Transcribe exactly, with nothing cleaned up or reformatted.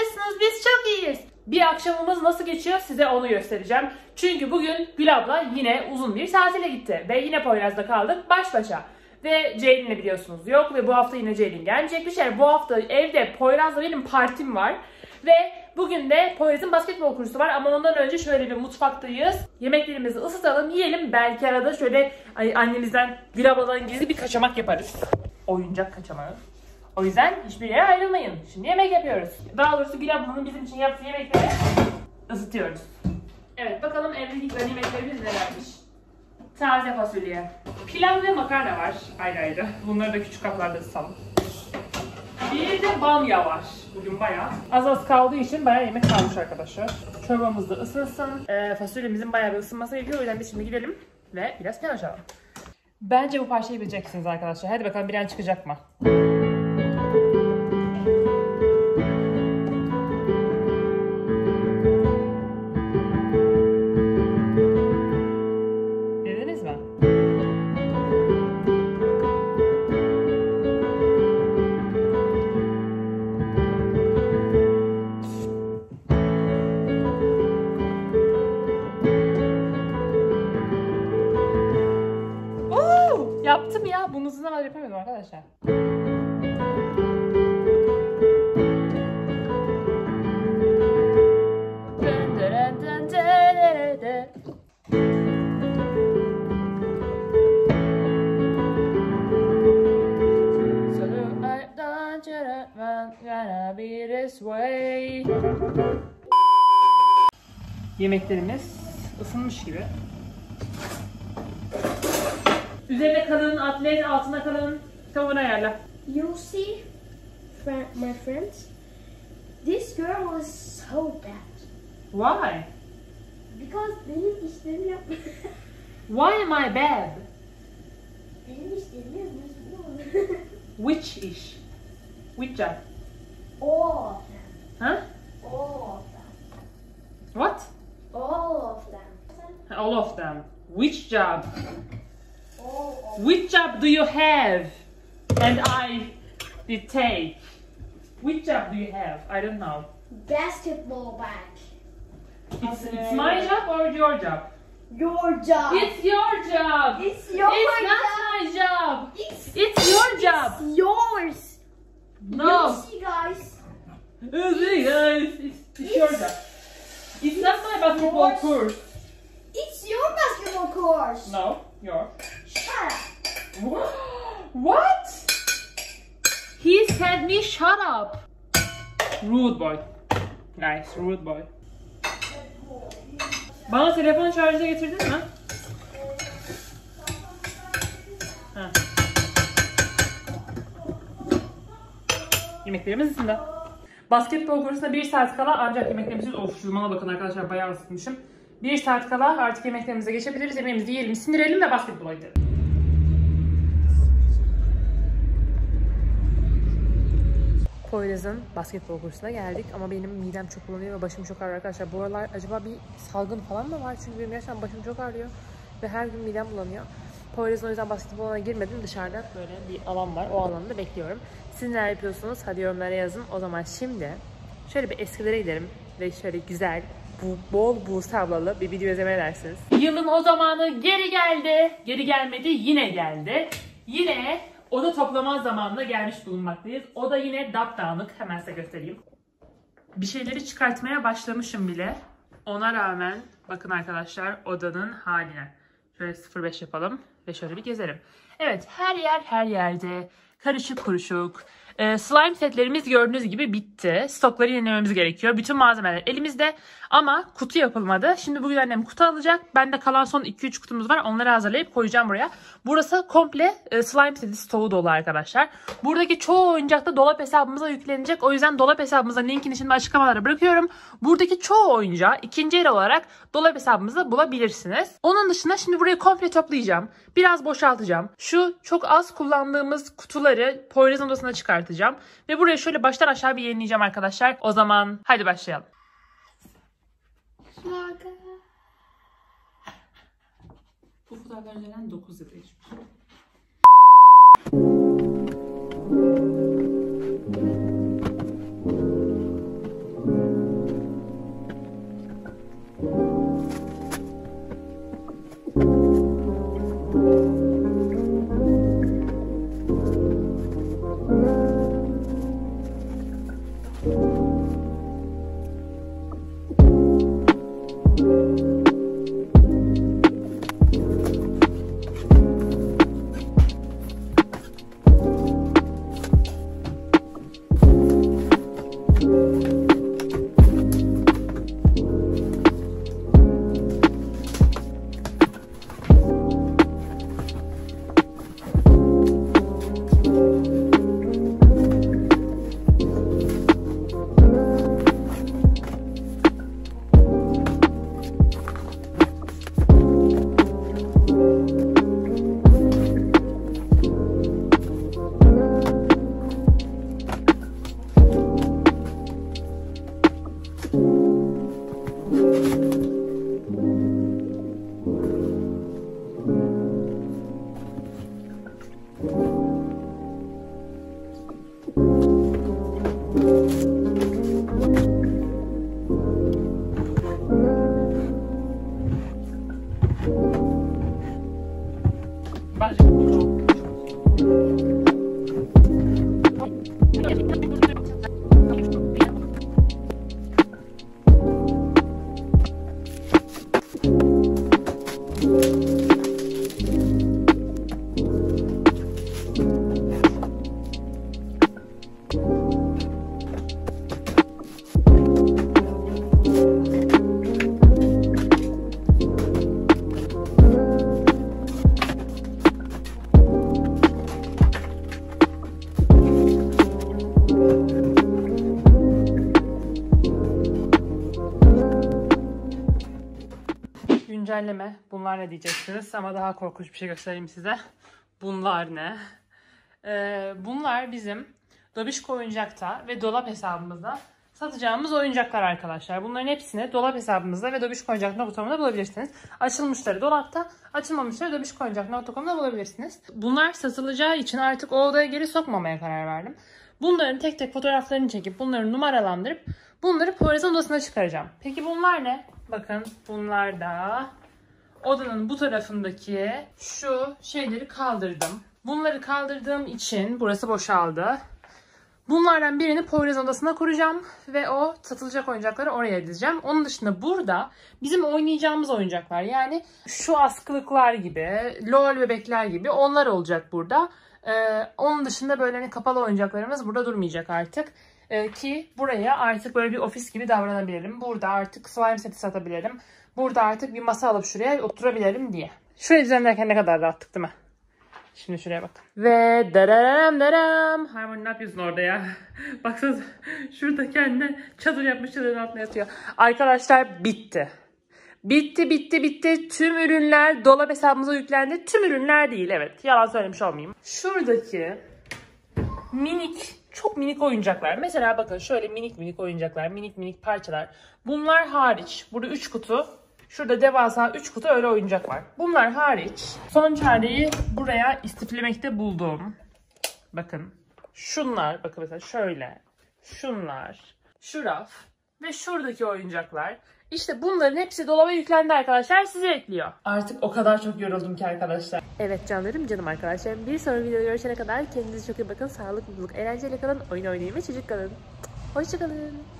nasılsınız? Biz çok iyiyiz. Bir akşamımız nasıl geçiyor size onu göstereceğim. Çünkü bugün Gül abla yine uzun bir tatile gitti. Ve yine Poyraz'da kaldık baş başa. Ve Ceylin'le biliyorsunuz yok. Ve bu hafta yine Ceylin gelecekmiş. Yani bu hafta evde Poyraz'la benim partim var. Ve bugün de Poyraz'ın basketbol kursu var. Ama ondan önce şöyle bir mutfaktayız. Yemeklerimizi ısıtalım, yiyelim. Belki arada şöyle annemizden, Gül abladan gizli bir kaçamak yaparız. Oyuncak kaçamağı. O yüzden hiçbir yere ayrılmayın. Şimdi yemek yapıyoruz. Daha doğrusu Gül ablanın bizim için yaptığı yemekleri ısıtıyoruz. Evet, bakalım evde ilk yemeklerimiz nelermiş. Taze fasulye. Pilav ve makarna var ayrı ayrı. Bunları da küçük kaplarda ısalım. Bir de bamya var. Bugün bayağı. Az az kaldığı için bayağı yemek kalmış arkadaşlar. Çorbamız da ısınsın. Ee, fasulyemizin bayağı bir ısınması gerekiyor. O yüzden biz şimdi gidelim ve biraz pilav açalım. Bence bu parçayı bileceksiniz arkadaşlar. Hadi bakalım bilen çıkacak mı? Yaptım ya. Bunu uzun zamandır yapamıyordum arkadaşlar. Yemeklerimiz ısınmış gibi. Üzerine kalın, atlet altına kalın, tavuğuna ayarla. You see, my friends, this girl was so bad. Why? Because benim işlerimi yapmıyor. Why am I bad? Benim işlerimi yapmıyor. Which iş? Which job? All of them. Huh? All of them. What? All of them. All of them. Which job? Which job do you have? And I did take. Which job do you have? I don't know. Basketball back. It's, it's my job or your job? Your job. It's your job. It's your It's not job. my job. It's, it's your job. It's yours. No. You see guys. You see guys. It's, it's, it's your job. It's, it's not my basketball yours. course. It's your basketball course. No, your. Shut up. What? What? He said me shut up. Rude boy. Nice, rude boy. Bana telefon şarjda getirdin mi? Ha. Yemeklerimiz içinde. Basketbol kursuna bir saat kala ancak yemeklerimiz... Of, şurmana bakın arkadaşlar, bayağı ısıtmışım. Bir saat kala artık yemeklerimize geçebiliriz. Yemeğimizi yiyelim, sindirelim ve basketbola gidelim. Poyraz'ın basketbol kursuna geldik ama benim midem çok bulanıyor ve başım çok ağrıyor arkadaşlar. Bu aralar acaba bir salgın falan mı var? Çünkü benim yaşam başım çok ağrıyor ve her gün midem bulanıyor. Poyraz'ın o yüzden basketbol alanına girmedim. Dışarıda böyle bir alan var. O alanda bekliyorum. Siz neler yapıyorsunuz? Hadi yorumlara yazın. O zaman şimdi şöyle bir eskilere gidelim ve şöyle güzel... Bu bol Buse ablalı bir video izleme edersiniz. Yılın o zamanı geri geldi. Geri gelmedi, yine geldi. Yine oda toplama zamanına gelmiş bulunmaktayız. O da yine dapdağınık. Hemen size göstereyim. Bir şeyleri çıkartmaya başlamışım bile. Ona rağmen bakın arkadaşlar odanın haline. Şöyle sıfır beş yapalım ve şöyle bir gezelim. Evet, her yer her yerde. Karışık kuruşuk. Ee, slime setlerimiz gördüğünüz gibi bitti. Stokları yenilememiz gerekiyor. Bütün malzemeler elimizde ama kutu yapılmadı. Şimdi bugün annem kutu alacak. Bende kalan son iki üç kutumuz var. Onları hazırlayıp koyacağım buraya. Burası komple e, slime seti stoğu dolu arkadaşlar. Buradaki çoğu oyuncak da dolap hesabımıza yüklenecek. O yüzden dolap hesabımıza linkini şimdi açıklamalara bırakıyorum. Buradaki çoğu oyuncağı ikinci el olarak dolap hesabımızda bulabilirsiniz. Onun dışında şimdi burayı komple toplayacağım. Biraz boşaltacağım. Şu çok az kullandığımız kutuları Poyraz'ın odasına çıkartacağım. Ve buraya şöyle baştan aşağı bir yenileyeceğim arkadaşlar. O zaman hadi başlayalım. Bu fotoğraflar önceden dokuz yıl geçmiş. Ezberleme. Bunlar ne diyeceksiniz? Ama daha korkunç bir şey göstereyim size. Bunlar ne? Ee, bunlar bizim Dobişko Oyuncak'ta ve dolap hesabımızda satacağımız oyuncaklar arkadaşlar. Bunların hepsini dolap hesabımızda ve dobişko oyuncak nokta com'da bulabilirsiniz. Açılmışları dolapta, açılmamışları dobişko oyuncak nokta com'da bulabilirsiniz. Bunlar satılacağı için artık o odaya geri sokmamaya karar verdim. Bunların tek tek fotoğraflarını çekip bunları numaralandırıp bunları Poyraz'ın odasına çıkaracağım. Peki bunlar ne? Bakın bunlar da odanın bu tarafındaki şu şeyleri kaldırdım. Bunları kaldırdığım için burası boşaldı. Bunlardan birini Poyraz'ın odasına kuracağım ve o satılacak oyuncakları oraya dizeceğim. Onun dışında burada bizim oynayacağımız oyuncaklar, yani şu askılıklar gibi, lol bebekler gibi onlar olacak burada. Ee, onun dışında böyle hani kapalı oyuncaklarımız burada durmayacak artık. Ee, ki buraya artık böyle bir ofis gibi davranabilirim. Burada artık slime seti satabilirim. Burada artık bir masa alıp şuraya oturabilirim diye. Şurayı düzenlerken ne kadar rahattık değil mi? Şimdi şuraya bakın. Ve dararam daram. Harmony ne yapıyorsun orada ya? Baksanıza şurada kendine çadır yapmış, çadırın altına yatıyor. Arkadaşlar bitti. Bitti bitti bitti. Tüm ürünler dolap hesabımıza yüklendi. Tüm ürünler değil, evet. Yalan söylemiş olmayayım. Şuradaki minik, çok minik oyuncaklar. Mesela bakın şöyle minik minik oyuncaklar, minik minik parçalar. Bunlar hariç. Burada üç kutu. Şurada devasa üç kutu öyle oyuncak var. Bunlar hariç son çareyi buraya istiflemekte buldum. Bakın şunlar, bakın mesela şöyle, şunlar, şu raf ve şuradaki oyuncaklar. İşte bunların hepsi dolaba yüklendi arkadaşlar, sizi ekliyor. Artık o kadar çok yoruldum ki arkadaşlar. Evet canlarım, canım arkadaşlarım, bir sonraki videoda görüşene kadar kendinize çok iyi bakın. Sağlık, mutluluk, eğlenceyle kalın, oyun oynayın ve çocuk kalın. Hoşça kalın.